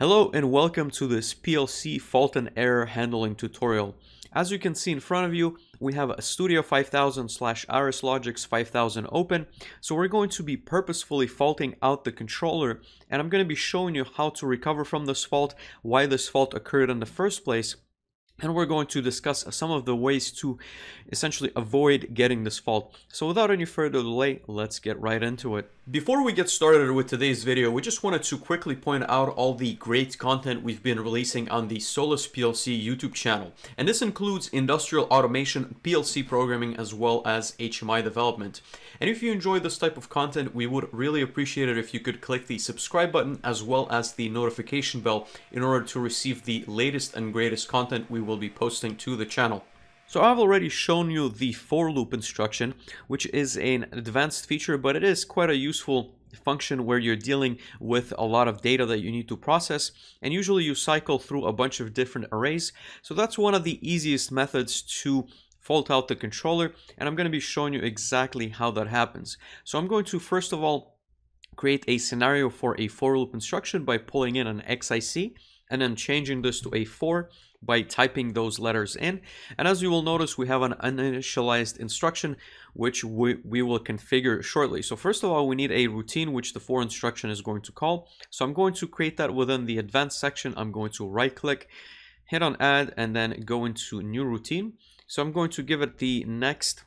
Hello and welcome to this PLC fault and error handling tutorial. As you can see in front of you, we have a Studio 5000 / RSLogix 5000 open. So we're going to be purposefully faulting out the controller, and I'm going to be showing you how to recover from this fault, why this fault occurred in the first place, and we're going to discuss some of the ways to essentially avoid getting this fault. So without any further delay, let's get right into it. Before we get started with today's video, we just wanted to quickly point out all the great content we've been releasing on the SolisPLC YouTube channel. And this includes industrial automation, PLC programming, as well as HMI development. And if you enjoy this type of content, we would really appreciate it if you could click the subscribe button as well as the notification bell in order to receive the latest and greatest content we will be posting to the channel. So I've already shown you the for loop instruction, which is an advanced feature, but it is quite a useful function where you're dealing with a lot of data that you need to process, and usually you cycle through a bunch of different arrays. So that's one of the easiest methods to fault out the controller, and I'm going to be showing you exactly how that happens. So I'm going to first of all create a scenario for a for loop instruction by pulling in an XIC and then changing this to a for by typing those letters in. And as you will notice, we have an uninitialized instruction, which we will configure shortly. So first of all, we need a routine, which the for instruction is going to call. So I'm going to create that within the advanced section. I'm going to right click, hit on add, and then go into new routine. So I'm going to give it the next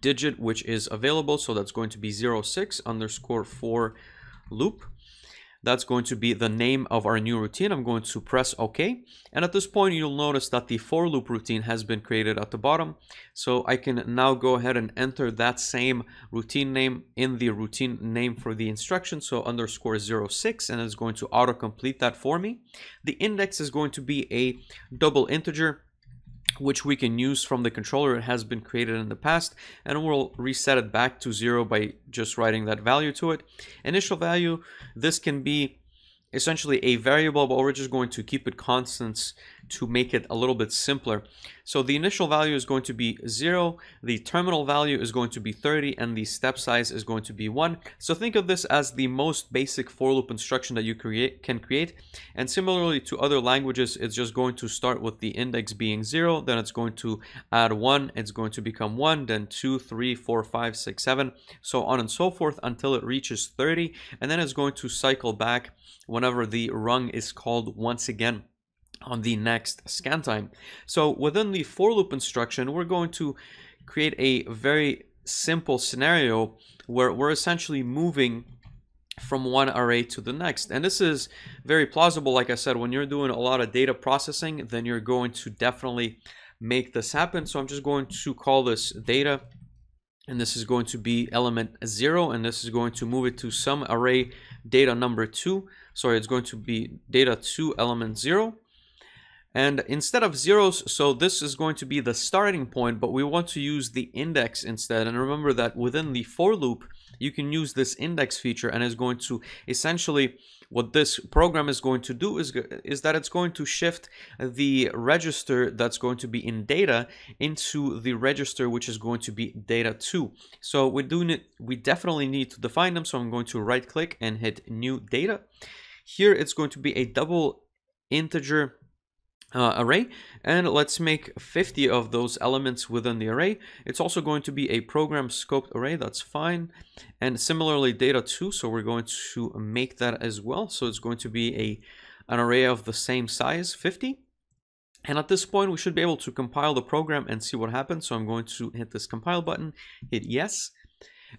digit, which is available. So that's going to be 06_for loop. That's going to be the name of our new routine. I'm going to press OK. And at this point, you'll notice that the for loop routine has been created at the bottom. So I can now go ahead and enter that same routine name in the routine name for the instruction. So _06, and it's going to auto complete that for me. The index is going to be a double integer, which we can use from the controller. It has been created in the past, and we'll reset it back to 0 by just writing that value to it. Initial value, this can be essentially a variable, but we're just going to keep it constant to make it a little bit simpler. So the initial value is going to be 0, the terminal value is going to be 30, and the step size is going to be 1. So think of this as the most basic for loop instruction that you can create. And similarly to other languages, it's just going to start with the index being 0, then it's going to add 1, it's going to become 1, then 2, 3, 4, 5, 6, 7, so on and so forth until it reaches 30, and then it's going to cycle back whenever the rung is called once again on the next scan time. So within the for loop instruction, we're going to create a very simple scenario where we're essentially moving from one array to the next. And this is very plausible. Like I said, when you're doing a lot of data processing, then you're going to definitely make this happen. So I'm just going to call this data, and this is going to be element 0, and this is going to move it to some array data number 2. Sorry, it's going to be data 2 element 0. And instead of zeros, so this is going to be the starting point, but we want to use the index instead. And remember that within the for loop, you can use this index feature, and it's going to essentially, what this program is going to do is that it's going to shift the register that's going to be in data into the register, which is going to be data 2. So we definitely need to define them. So I'm going to right click and hit new data. Here it's going to be a double integer array, and let's make 50 of those elements within the array. It's also going to be a program scoped array, that's fine. And similarly data 2, so we're going to make that as well. So it's going to be an array of the same size, 50. And at this point, we should be able to compile the program and see what happens. So I'm going to hit this compile button, hit yes.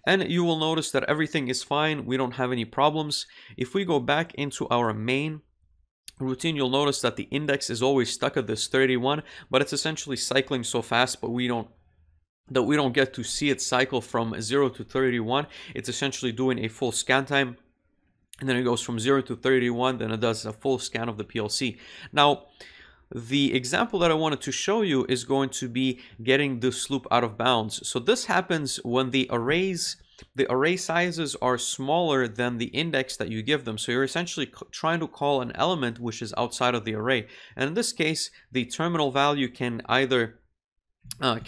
And you will notice that everything is fine. We don't have any problems. If we go back into our main routine, you'll notice that the index is always stuck at this 31, but it's essentially cycling so fast, but we don't get to see it cycle from 0 to 31. It's essentially doing a full scan time, and then it goes from 0 to 31, then it does a full scan of the PLC. Now, the example that I wanted to show you is going to be getting this loop out of bounds. So this happens when the array sizes are smaller than the index that you give them. So you're essentially trying to call an element which is outside of the array. And in this case, the terminal value can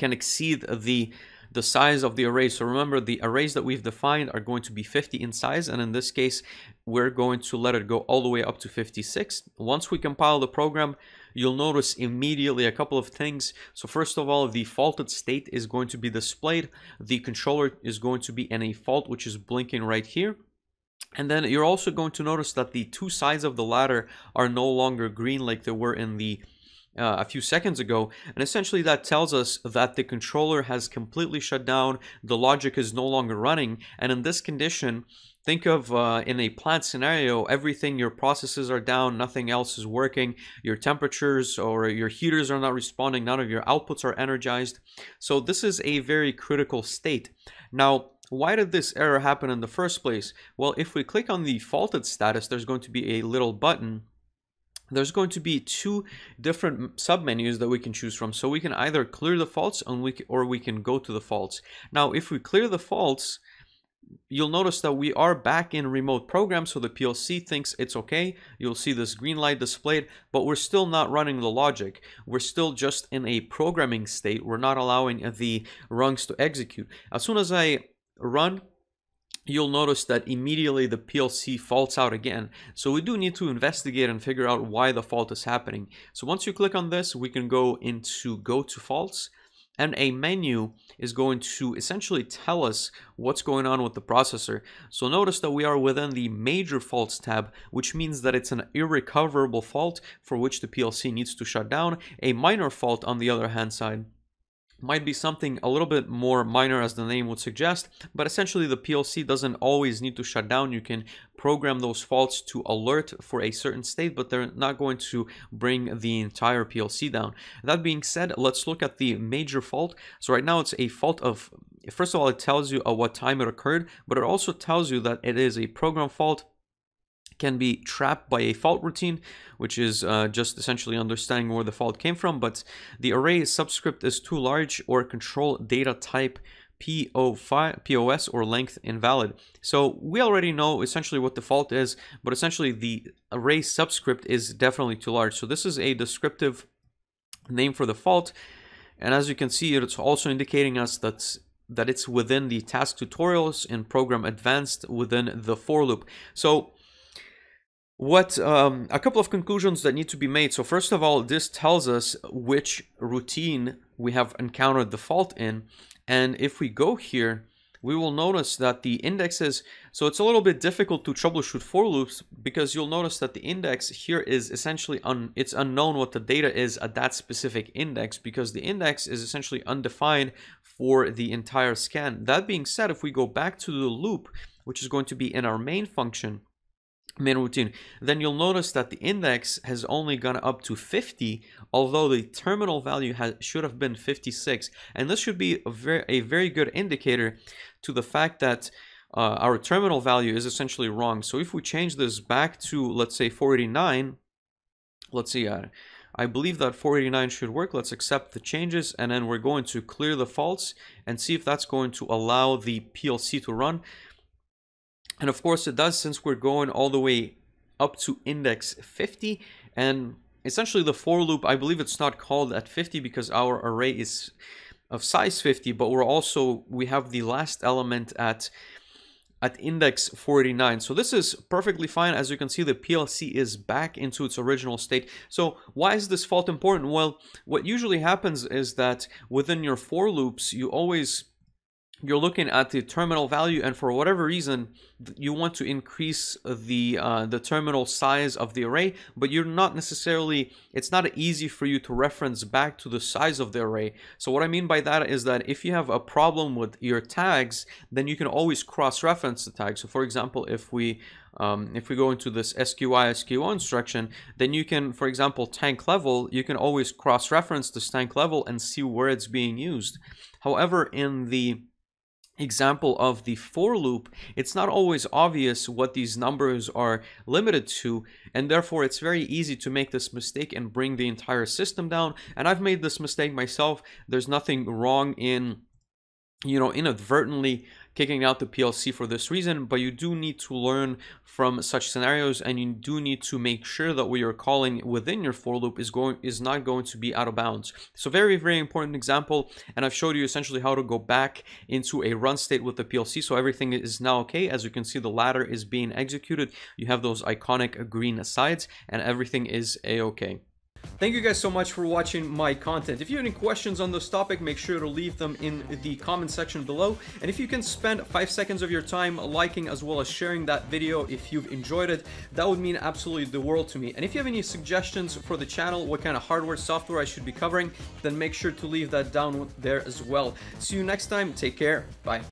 exceed the the size of the array. So remember, the arrays that we've defined are going to be 50 in size, and in this case we're going to let it go all the way up to 56. Once we compile the program, you'll notice immediately a couple of things. So first of all, the faulted state is going to be displayed. The controller is going to be in a fault, which is blinking right here. And then you're also going to notice that the two sides of the ladder are no longer green like they were in the a few seconds ago, and essentially that tells us that the controller has completely shut down. The logic is no longer running, and in this condition, think of in a plant scenario, everything, your processes are down, nothing else is working, your temperatures or your heaters are not responding, none of your outputs are energized. So this is a very critical state. Now, why did this error happen in the first place? Well, if we click on the faulted status, there's going to be a little button. There's going to be two different submenus that we can choose from. So we can either clear the faults or we can go to the faults. Now, if we clear the faults, you'll notice that we are back in remote program, so the PLC thinks it's okay. You'll see this green light displayed, but we're still not running the logic. We're still just in a programming state. We're not allowing the rungs to execute. As soon as I run, you'll notice that immediately the PLC faults out again. So we do need to investigate and figure out why the fault is happening. So once you click on this, we can go into go to faults, and a menu is going to essentially tell us what's going on with the processor. So notice that we are within the major faults tab, which means that it's an irrecoverable fault for which the PLC needs to shut down. A minor fault, on the other hand side, might be something a little bit more minor, as the name would suggest, but essentially the PLC doesn't always need to shut down. You can program those faults to alert for a certain state, but they're not going to bring the entire PLC down. That being said, let's look at the major fault. So right now it's a fault of, first of all, it tells you at what time it occurred, but it also tells you that it is a program fault, can be trapped by a fault routine, which is just essentially understanding where the fault came from. But the array subscript is too large, or control data type POS or length invalid. So we already know essentially what the fault is, but essentially the array subscript is definitely too large. So this is a descriptive name for the fault, and as you can see, it's also indicating us that it's within the task tutorials in program advanced within the for loop. So what a couple of conclusions that need to be made. So first of all, this tells us which routine we have encountered the fault in, and if we go here, we will notice that the indexes, so it's a little bit difficult to troubleshoot for loops, because you'll notice that the index here is essentially it's unknown what the data is at that specific index, because the index is essentially undefined for the entire scan. That being said, if we go back to the loop, which is going to be in our main function, main routine, then you'll notice that the index has only gone up to 50, although the terminal value should have been 56. And this should be a very good indicator to the fact that our terminal value is essentially wrong. So if we change this back to, let's say, 489, let's see, I believe that 489 should work. Let's accept the changes, and then we're going to clear the faults and see if that's going to allow the PLC to run. And of course it does, since we're going all the way up to index 50. And essentially the for loop, I believe it's not called at 50 because our array is of size 50, but we have the last element at index 49. So this is perfectly fine. As you can see, the PLC is back into its original state. So why is this fault important? Well, what usually happens is that within your for loops, you're looking at the terminal value, and for whatever reason you want to increase the terminal size of the array, but you're not necessarily, it's not easy for you to reference back to the size of the array. So what I mean by that is that if you have a problem with your tags, then you can always cross-reference the tag. So for example, if we go into this SQI, SQO instruction, then you can, for example, tank level, you can always cross-reference this tank level and see where it's being used. However, in the example of the for loop, it's not always obvious what these numbers are limited to, and therefore it's very easy to make this mistake and bring the entire system down. And I've made this mistake myself. There's nothing wrong in inadvertently kicking out the PLC for this reason, but you do need to learn from such scenarios, and you do need to make sure that what you're calling within your for loop is not going to be out of bounds. So very, very important example, and I've showed you essentially how to go back into a run state with the PLC. So everything is now okay. As you can see, the ladder is being executed. You have those iconic green sides and everything is a-okay. Thank you guys so much for watching my content. If you have any questions on this topic, make sure to leave them in the comment section below. And if you can spend 5 seconds of your time liking as well as sharing that video if you've enjoyed it, that would mean absolutely the world to me. And if you have any suggestions for the channel, what kind of hardware, software I should be covering, then make sure to leave that down there as well. See you next time. Take care. Bye.